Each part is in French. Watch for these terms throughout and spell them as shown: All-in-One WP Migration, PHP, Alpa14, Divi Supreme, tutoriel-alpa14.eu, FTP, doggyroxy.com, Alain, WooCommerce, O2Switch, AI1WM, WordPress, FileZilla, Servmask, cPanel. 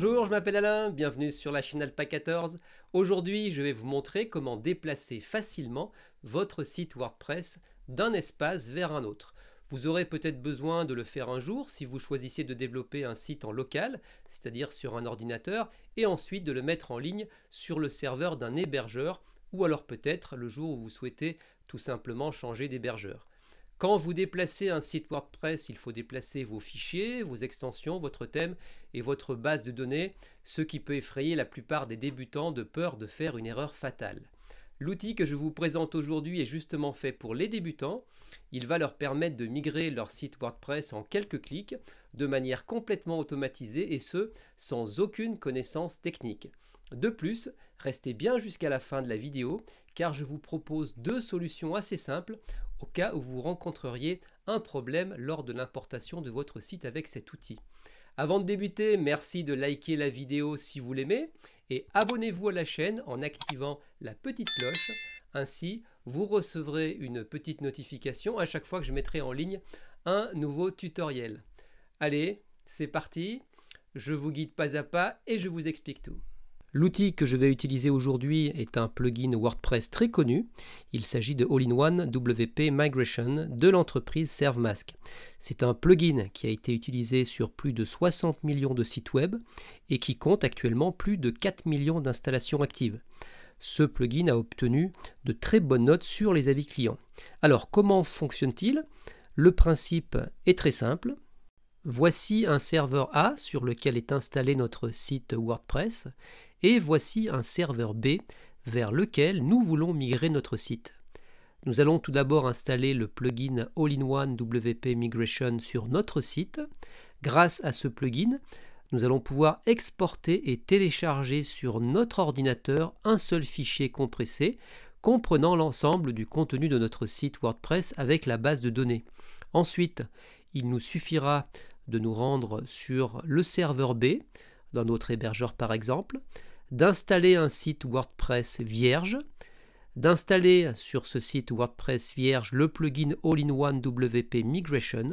Bonjour, je m'appelle Alain, bienvenue sur la chaîne Alpa14. Aujourd'hui, je vais vous montrer comment déplacer facilement votre site WordPress d'un espace vers un autre. Vous aurez peut-être besoin de le faire un jour si vous choisissez de développer un site en local, c'est-à-dire sur un ordinateur, et ensuite de le mettre en ligne sur le serveur d'un hébergeur, ou alors peut-être le jour où vous souhaitez tout simplement changer d'hébergeur. Quand vous déplacez un site WordPress, il faut déplacer vos fichiers, vos extensions, votre thème et votre base de données, ce qui peut effrayer la plupart des débutants de peur de faire une erreur fatale. L'outil que je vous présente aujourd'hui est justement fait pour les débutants. Il va leur permettre de migrer leur site WordPress en quelques clics, de manière complètement automatisée et ce, sans aucune connaissance technique. De plus, restez bien jusqu'à la fin de la vidéo car je vous propose deux solutions assez simples au cas où vous rencontreriez un problème lors de l'importation de votre site avec cet outil. Avant de débuter, merci de liker la vidéo si vous l'aimez et abonnez-vous à la chaîne en activant la petite cloche. Ainsi, vous recevrez une petite notification à chaque fois que je mettrai en ligne un nouveau tutoriel. Allez, c'est parti, je vous guide pas à pas et je vous explique tout. L'outil que je vais utiliser aujourd'hui est un plugin WordPress très connu. Il s'agit de All-in-One WP Migration de l'entreprise Servmask. C'est un plugin qui a été utilisé sur plus de 60 millions de sites web et qui compte actuellement plus de 4 millions d'installations actives. Ce plugin a obtenu de très bonnes notes sur les avis clients. Alors, comment fonctionne-t-il? Le principe est très simple. Voici un serveur A sur lequel est installé notre site WordPress et voici un serveur B vers lequel nous voulons migrer notre site. Nous allons tout d'abord installer le plugin All-in-One WP Migration sur notre site. Grâce à ce plugin, nous allons pouvoir exporter et télécharger sur notre ordinateur un seul fichier compressé comprenant l'ensemble du contenu de notre site WordPress avec la base de données. Ensuite, il nous suffira de nous rendre sur le serveur B, dans notre hébergeur par exemple, d'installer un site WordPress vierge, d'installer sur ce site WordPress vierge le plugin All-in-One WP Migration,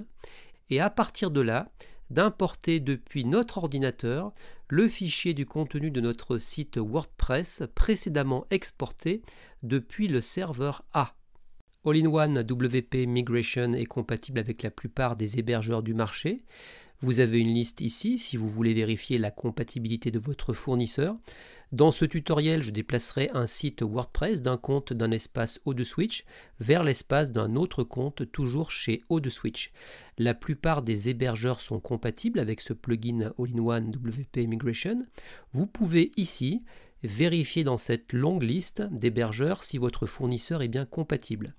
et à partir de là, d'importer depuis notre ordinateur le fichier du contenu de notre site WordPress précédemment exporté depuis le serveur A. All-in-One WP Migration est compatible avec la plupart des hébergeurs du marché. Vous avez une liste ici si vous voulez vérifier la compatibilité de votre fournisseur. Dans ce tutoriel, je déplacerai un site WordPress d'un compte d'un espace O2Switch vers l'espace d'un autre compte toujours chez O2Switch. La plupart des hébergeurs sont compatibles avec ce plugin All-in-One WP Migration. Vous pouvez ici vérifier dans cette longue liste d'hébergeurs si votre fournisseur est bien compatible.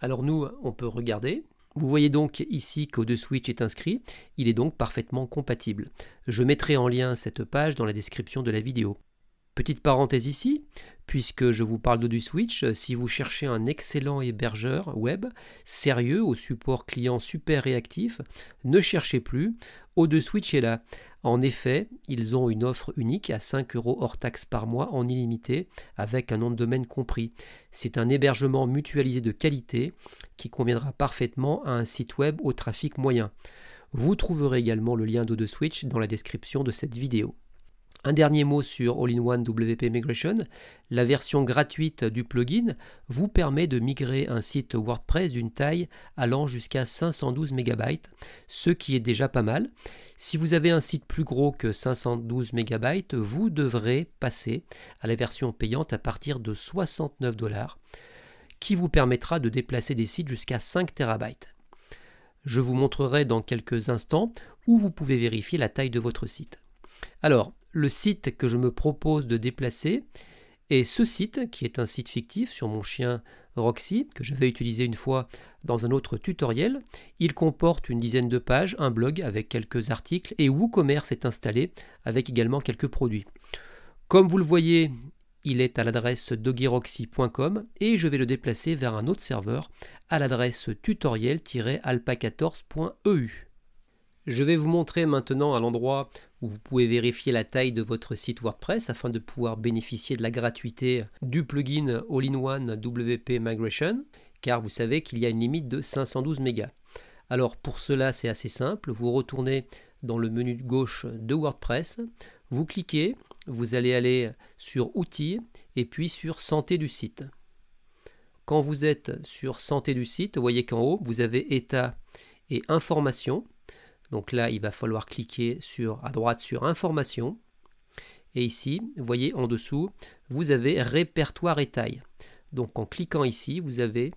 Alors nous, on peut regarder. Vous voyez donc ici qu'O2Switch est inscrit, il est donc parfaitement compatible. Je mettrai en lien cette page dans la description de la vidéo. Petite parenthèse ici, puisque je vous parle d'O2Switch, si vous cherchez un excellent hébergeur web, sérieux, au support client super réactif, ne cherchez plus, O2Switch est là. En effet, ils ont une offre unique à 5 € hors taxe par mois en illimité, avec un nom de domaine compris. C'est un hébergement mutualisé de qualité qui conviendra parfaitement à un site web au trafic moyen. Vous trouverez également le lien d'O2Switch dans la description de cette vidéo. Un dernier mot sur All-in-One WP Migration. La version gratuite du plugin vous permet de migrer un site WordPress d'une taille allant jusqu'à 512 MB, ce qui est déjà pas mal. Si vous avez un site plus gros que 512 MB, vous devrez passer à la version payante à partir de 69 $, qui vous permettra de déplacer des sites jusqu'à 5 TB. Je vous montrerai dans quelques instants où vous pouvez vérifier la taille de votre site. Alors, le site que je me propose de déplacer est ce site qui est un site fictif sur mon chien Roxy que je vais utiliser une fois dans un autre tutoriel. Il comporte une dizaine de pages, un blog avec quelques articles et WooCommerce est installé avec également quelques produits. Comme vous le voyez, il est à l'adresse doggyroxy.com et je vais le déplacer vers un autre serveur à l'adresse tutoriel-alpa14.eu. Je vais vous montrer maintenant à l'endroit où vous pouvez vérifier la taille de votre site WordPress afin de pouvoir bénéficier de la gratuité du plugin All-in-One WP Migration, car vous savez qu'il y a une limite de 512 mégas. Alors pour cela, c'est assez simple, vous retournez dans le menu gauche de WordPress, Vous cliquez, vous allez aller sur Outils et puis sur Santé du site. Quand vous êtes sur Santé du site, vous voyez qu'en haut, vous avez État et Informations. Donc là, il va falloir cliquer à droite sur Informations. Et ici, vous voyez en dessous, vous avez Répertoire et taille. Donc en cliquant ici, vous avez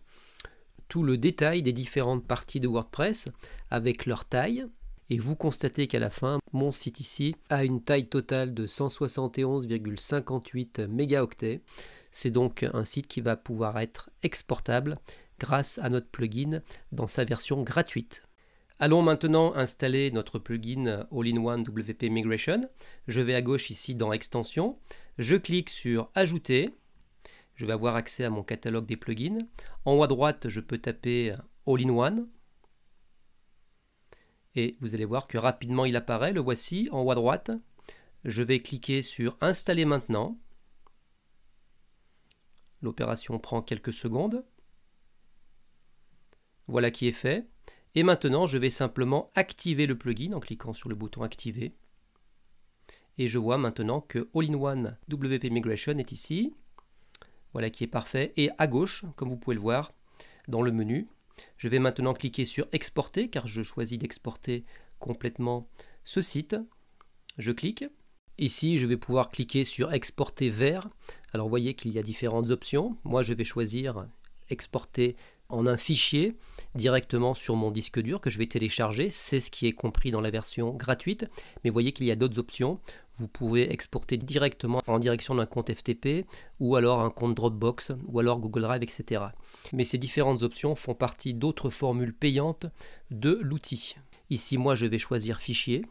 tout le détail des différentes parties de WordPress avec leur taille. Et vous constatez qu'à la fin, mon site ici a une taille totale de 171,58 mégaoctets. C'est donc un site qui va pouvoir être exportable grâce à notre plugin dans sa version gratuite. Allons maintenant installer notre plugin All-in-One WP Migration. Je vais à gauche ici dans Extensions. Je clique sur Ajouter. Je vais avoir accès à mon catalogue des plugins. En haut à droite, je peux taper All-in-One. Et vous allez voir que rapidement il apparaît, le voici en haut à droite. Je vais cliquer sur Installer maintenant. L'opération prend quelques secondes. Voilà qui est fait. Et maintenant, je vais simplement activer le plugin en cliquant sur le bouton Activer. Et je vois maintenant que All-in-One WP Migration est ici. Voilà qui est parfait. Et à gauche, comme vous pouvez le voir dans le menu, je vais maintenant cliquer sur Exporter, car je choisis d'exporter complètement ce site. Je clique. Ici, je vais pouvoir cliquer sur Exporter vers. Alors, vous voyez qu'il y a différentes options. Moi, je vais choisir Exporter en un fichier directement sur mon disque dur que je vais télécharger. C'est ce qui est compris dans la version gratuite. Mais vous voyez qu'il y a d'autres options. Vous pouvez exporter directement en direction d'un compte FTP ou alors un compte Dropbox ou alors Google Drive, etc. Mais ces différentes options font partie d'autres formules payantes de l'outil. Ici, moi, je vais choisir Fichier.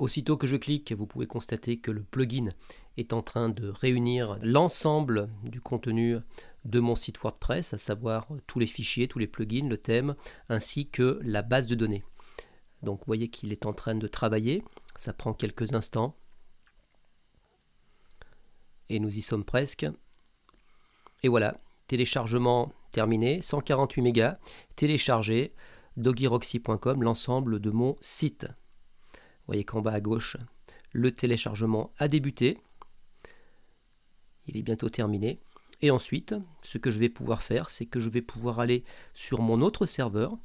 Aussitôt que je clique, vous pouvez constater que le plugin est en train de réunir l'ensemble du contenu de mon site WordPress, à savoir tous les fichiers, tous les plugins, le thème, ainsi que la base de données. Donc vous voyez qu'il est en train de travailler, ça prend quelques instants. Et nous y sommes presque. Et voilà, téléchargement terminé, 148 mégas, téléchargé, doggyroxy.com, l'ensemble de mon site. Vous voyez qu'en bas à gauche, le téléchargement a débuté. Il est bientôt terminé. Et ensuite, ce que je vais pouvoir faire, c'est que je vais pouvoir aller sur mon autre serveur.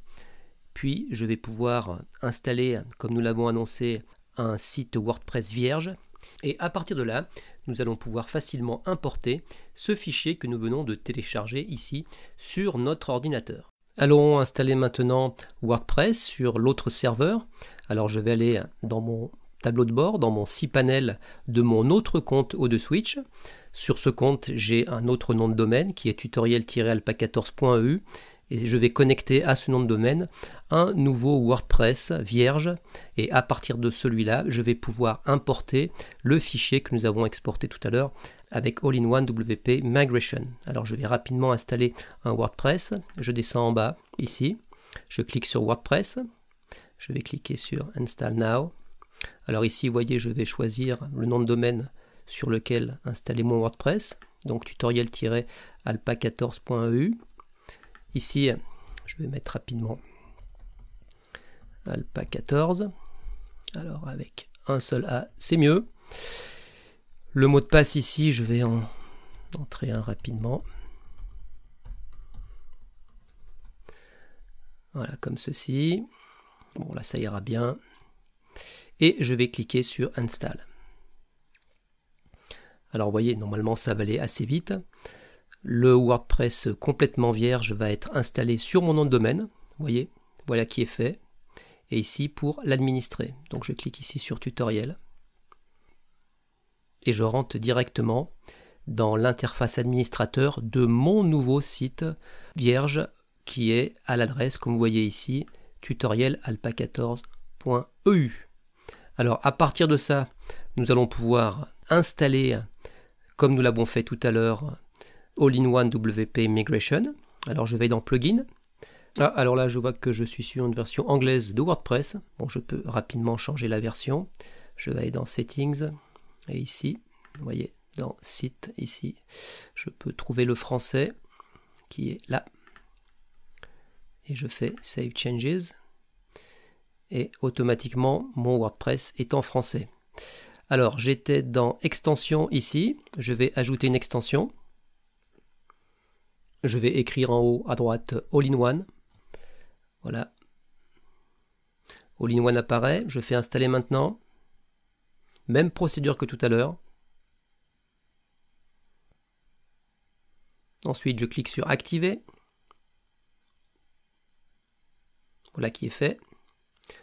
Puis, je vais pouvoir installer, comme nous l'avons annoncé, un site WordPress vierge. Et à partir de là, nous allons pouvoir facilement importer ce fichier que nous venons de télécharger ici sur notre ordinateur. Allons installer maintenant WordPress sur l'autre serveur. Alors je vais aller dans mon tableau de bord, dans mon cPanel de mon autre compte O2Switch. Sur ce compte, j'ai un autre nom de domaine qui est tutoriel-alpa14.eu et je vais connecter à ce nom de domaine un nouveau WordPress vierge et à partir de celui-là, je vais pouvoir importer le fichier que nous avons exporté tout à l'heure avec All-in-One WP Migration. Alors je vais rapidement installer un WordPress, je descends en bas ici, je clique sur WordPress, je vais cliquer sur Install Now. Alors ici, vous voyez, je vais choisir le nom de domaine sur lequel installer mon WordPress, donc tutoriel-alpa14.eu. Ici, je vais mettre rapidement Alpa14. Alors avec un seul A, c'est mieux. Le mot de passe ici, je vais en entrer un rapidement. Voilà, comme ceci. Bon, là, ça ira bien. Et je vais cliquer sur Install. Alors, vous voyez, normalement, ça va aller assez vite. Le WordPress complètement vierge va être installé sur mon nom de domaine. Vous voyez, voilà qui est fait. Et ici, pour l'administrer. Donc, je clique ici sur Tutoriel. Et je rentre directement dans l'interface administrateur de mon nouveau site vierge qui est à l'adresse, comme vous voyez ici, tutoriel-alpa14.eu. Alors, à partir de ça, nous allons pouvoir installer, comme nous l'avons fait tout à l'heure, All-in-One WP Migration. Alors, je vais dans Plugin. Ah, alors là, je vois que je suis sur une version anglaise de WordPress. Bon, je peux rapidement changer la version. Je vais aller dans Settings. Et ici, vous voyez, dans Site, ici, je peux trouver le français qui est là. Et je fais Save Changes. Et automatiquement, mon WordPress est en français. Alors j'étais dans extension ici, je vais ajouter une extension. Je vais écrire en haut à droite All-in-One. Voilà. All-in-One apparaît, je fais installer maintenant. Même procédure que tout à l'heure. Ensuite, je clique sur activer. Voilà qui est fait.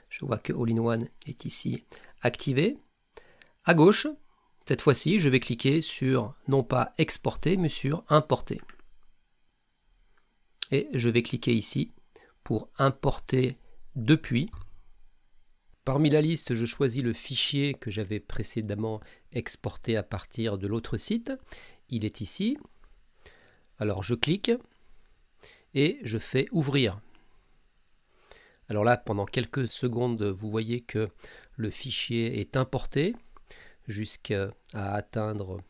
Je vois que All-in-One est ici activé. À gauche, cette fois-ci, je vais cliquer sur non pas exporter, mais sur importer. Et je vais cliquer ici pour importer depuis. Parmi la liste, je choisis le fichier que j'avais précédemment exporté à partir de l'autre site. Il est ici. Alors je clique et je fais ouvrir. Alors là, pendant quelques secondes, vous voyez que le fichier est importé jusqu'à atteindre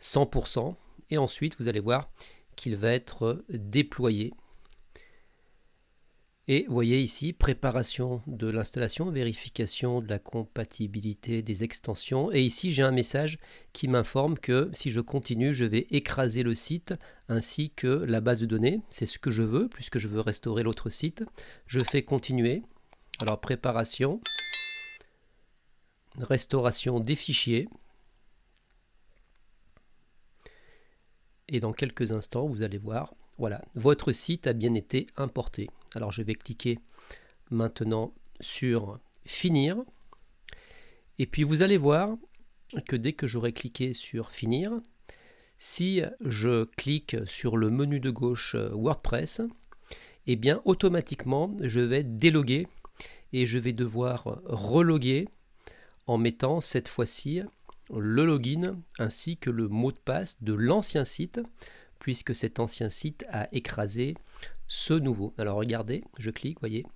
100%. Et ensuite, vous allez voir qu'il va être déployé. Et vous voyez ici, préparation de l'installation, vérification de la compatibilité des extensions. Et ici, j'ai un message qui m'informe que si je continue, je vais écraser le site ainsi que la base de données. C'est ce que je veux, puisque je veux restaurer l'autre site. Je fais continuer. Alors, préparation, restauration des fichiers. Et dans quelques instants, vous allez voir, voilà, votre site a bien été importé. Alors je vais cliquer maintenant sur finir. Et puis vous allez voir que dès que j'aurai cliqué sur finir, si je clique sur le menu de gauche WordPress, eh bien automatiquement je vais déloguer et je vais devoir reloguer en mettant cette fois-ci le login ainsi que le mot de passe de l'ancien site, puisque cet ancien site a écrasé ce nouveau. Alors regardez, je clique, voyez,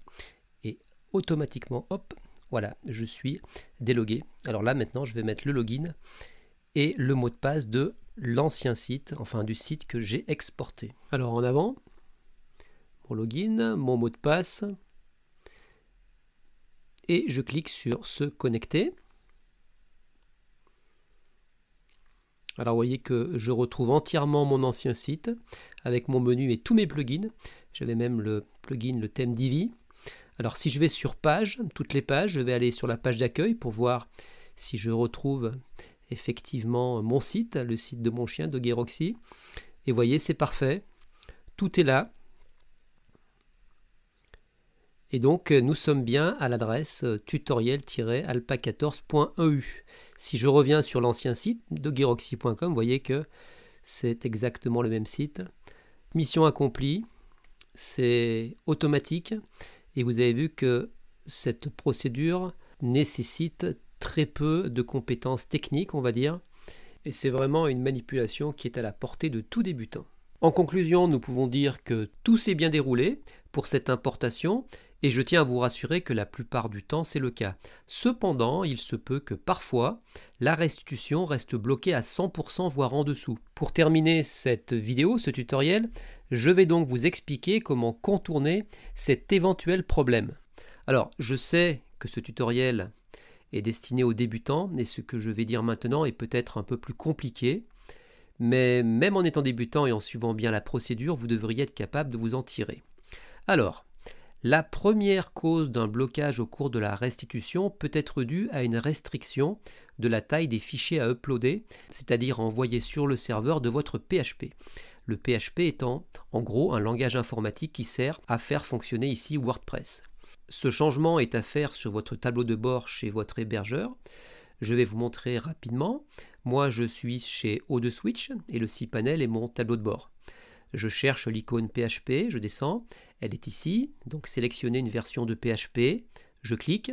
et automatiquement, hop, voilà, je suis délogué. Alors là, maintenant, je vais mettre le login et le mot de passe de l'ancien site, enfin du site que j'ai exporté. Alors en avant, mon login, mon mot de passe, et je clique sur se connecter. Alors vous voyez que je retrouve entièrement mon ancien site avec mon menu et tous mes plugins. J'avais même le plugin, le thème Divi. Alors si je vais sur page, toutes les pages, je vais aller sur la page d'accueil pour voir si je retrouve effectivement mon site, le site de mon chien, doggyroxy. Et vous voyez, c'est parfait. Tout est là. Et donc, nous sommes bien à l'adresse tutoriel-alpa14.eu. Si je reviens sur l'ancien site doggyroxy.com, vous voyez que c'est exactement le même site. Mission accomplie, c'est automatique. Et vous avez vu que cette procédure nécessite très peu de compétences techniques, on va dire. Et c'est vraiment une manipulation qui est à la portée de tout débutant. En conclusion, nous pouvons dire que tout s'est bien déroulé pour cette importation. Et je tiens à vous rassurer que la plupart du temps, c'est le cas. Cependant, il se peut que parfois, la restitution reste bloquée à 100%, voire en dessous. Pour terminer cette vidéo, ce tutoriel, je vais donc vous expliquer comment contourner cet éventuel problème. Alors, je sais que ce tutoriel est destiné aux débutants, et ce que je vais dire maintenant est peut-être un peu plus compliqué. Mais même en étant débutant et en suivant bien la procédure, vous devriez être capable de vous en tirer. Alors, la première cause d'un blocage au cours de la restitution peut être due à une restriction de la taille des fichiers à uploader, c'est-à-dire envoyer sur le serveur de votre PHP. Le PHP étant en gros un langage informatique qui sert à faire fonctionner ici WordPress. Ce changement est à faire sur votre tableau de bord chez votre hébergeur. Je vais vous montrer rapidement. Moi, je suis chez O2Switch et le cPanel est mon tableau de bord. Je cherche l'icône PHP, je descends, elle est ici, donc sélectionner une version de PHP, je clique,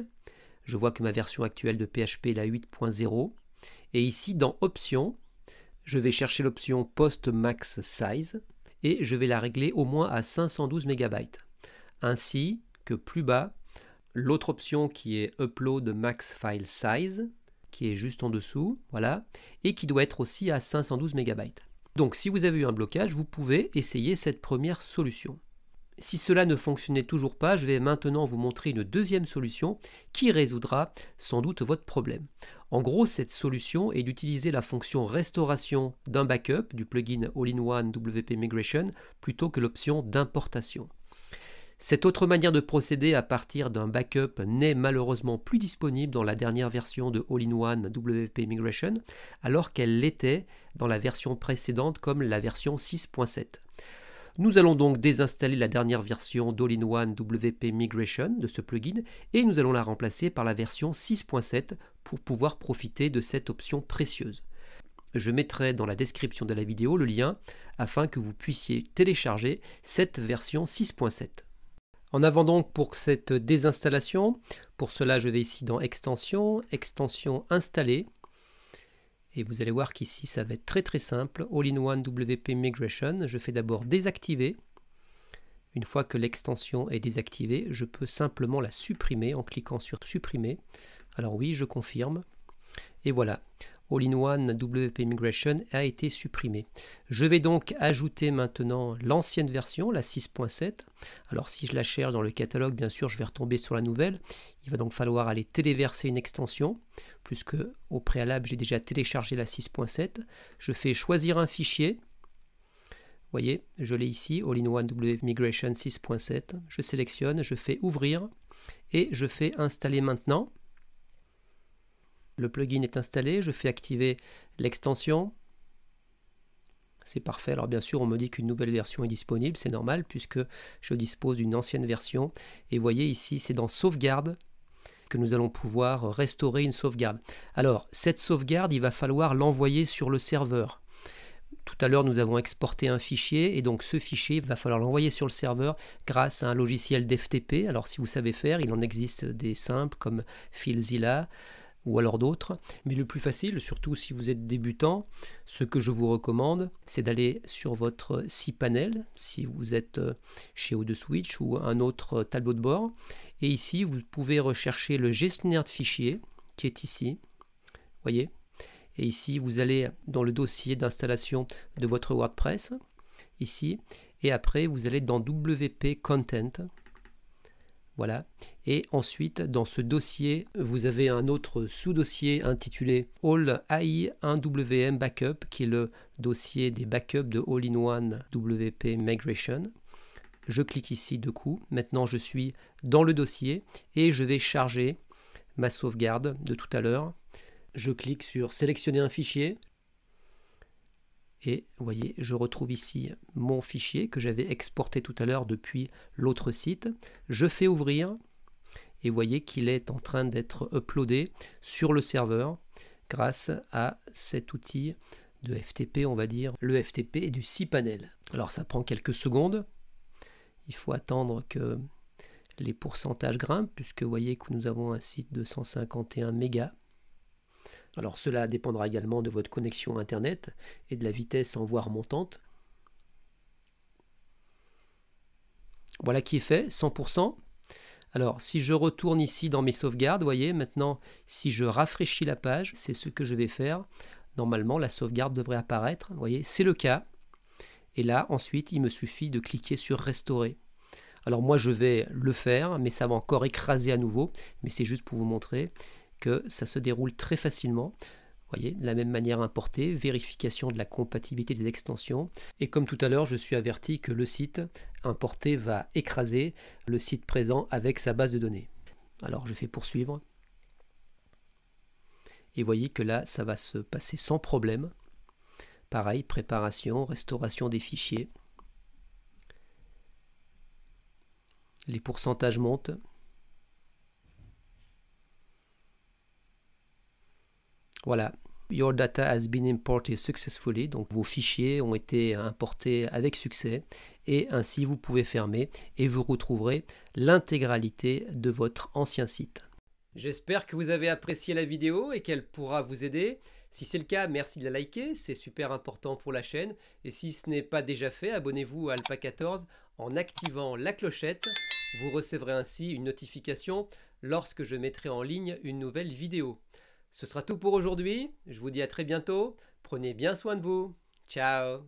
je vois que ma version actuelle de PHP est la 8.0, et ici dans Options, je vais chercher l'option Post Max Size, et je vais la régler au moins à 512 MB, ainsi que plus bas, l'autre option qui est Upload Max File Size, qui est juste en dessous, voilà, et qui doit être aussi à 512 MB. Donc si vous avez eu un blocage, vous pouvez essayer cette première solution. Si cela ne fonctionnait toujours pas, je vais maintenant vous montrer une deuxième solution qui résoudra sans doute votre problème. En gros, cette solution est d'utiliser la fonction restauration d'un backup du plugin All-in-One WP Migration plutôt que l'option d'importation. Cette autre manière de procéder à partir d'un backup n'est malheureusement plus disponible dans la dernière version de All-in-One WP Migration, alors qu'elle l'était dans la version précédente comme la version 6.7. Nous allons donc désinstaller la dernière version d'All-in-One WP Migration de ce plugin et nous allons la remplacer par la version 6.7 pour pouvoir profiter de cette option précieuse. Je mettrai dans la description de la vidéo le lien afin que vous puissiez télécharger cette version 6.7. En avant donc pour cette désinstallation. Pour cela, je vais ici dans Extension, Extension installée. Et vous allez voir qu'ici, ça va être très simple. All-in-One WP Migration. Je fais d'abord désactiver. Une fois que l'extension est désactivée, je peux simplement la supprimer en cliquant sur supprimer. Alors oui, je confirme. Et voilà. All-in-One WP Migration a été supprimé. Je vais donc ajouter maintenant l'ancienne version, la 6.7. Alors si je la cherche dans le catalogue, bien sûr, je vais retomber sur la nouvelle. Il va donc falloir aller téléverser une extension, puisque au préalable, j'ai déjà téléchargé la 6.7. Je fais choisir un fichier. Vous voyez, je l'ai ici, All-in-One WP Migration 6.7. Je sélectionne, je fais ouvrir et je fais installer maintenant. Le plugin est installé, je fais activer l'extension. C'est parfait. Alors bien sûr, on me dit qu'une nouvelle version est disponible, c'est normal puisque je dispose d'une ancienne version. Et vous voyez ici, c'est dans sauvegarde que nous allons pouvoir restaurer une sauvegarde. Alors, cette sauvegarde, il va falloir l'envoyer sur le serveur. Tout à l'heure, nous avons exporté un fichier et donc ce fichier, il va falloir l'envoyer sur le serveur grâce à un logiciel d'FTP. Alors si vous savez faire, il en existe des simples comme FileZilla, ou alors d'autres, mais le plus facile, surtout si vous êtes débutant, ce que je vous recommande, c'est d'aller sur votre cPanel, si vous êtes chez O2Switch ou un autre tableau de bord, et ici vous pouvez rechercher le gestionnaire de fichiers qui est ici, voyez, et ici vous allez dans le dossier d'installation de votre WordPress, ici, et après vous allez dans WP Content. Voilà. Et ensuite, dans ce dossier, vous avez un autre sous-dossier intitulé All AI1WM Backup, qui est le dossier des backups de All-in-One WP Migration. Je clique ici deux coups. Maintenant, je suis dans le dossier et je vais charger ma sauvegarde de tout à l'heure. Je clique sur sélectionner un fichier. Et vous voyez, je retrouve ici mon fichier que j'avais exporté tout à l'heure depuis l'autre site. Je fais ouvrir et vous voyez qu'il est en train d'être uploadé sur le serveur grâce à cet outil de FTP, on va dire, le FTP du cPanel. Alors ça prend quelques secondes. Il faut attendre que les pourcentages grimpent puisque vous voyez que nous avons un site de 151 mégas. Alors cela dépendra également de votre connexion Internet et de la vitesse en voie remontante. Voilà qui est fait, 100%. Alors si je retourne ici dans mes sauvegardes, vous voyez maintenant si je rafraîchis la page, c'est ce que je vais faire. Normalement la sauvegarde devrait apparaître, vous voyez, c'est le cas. Et là ensuite il me suffit de cliquer sur restaurer. Alors moi je vais le faire, mais ça va encore écraser à nouveau, mais c'est juste pour vous montrer que ça se déroule très facilement. Voyez, de la même manière importée, vérification de la compatibilité des extensions. Et comme tout à l'heure, je suis averti que le site importé va écraser le site présent avec sa base de données. Alors je fais poursuivre. Et voyez que là, ça va se passer sans problème. Pareil, préparation, restauration des fichiers. Les pourcentages montent. Voilà, your data has been imported successfully, donc vos fichiers ont été importés avec succès et ainsi vous pouvez fermer et vous retrouverez l'intégralité de votre ancien site. J'espère que vous avez apprécié la vidéo et qu'elle pourra vous aider. Si c'est le cas, merci de la liker, c'est super important pour la chaîne. Et si ce n'est pas déjà fait, abonnez-vous à Alpa14 en activant la clochette. Vous recevrez ainsi une notification lorsque je mettrai en ligne une nouvelle vidéo. Ce sera tout pour aujourd'hui, je vous dis à très bientôt, prenez bien soin de vous, ciao!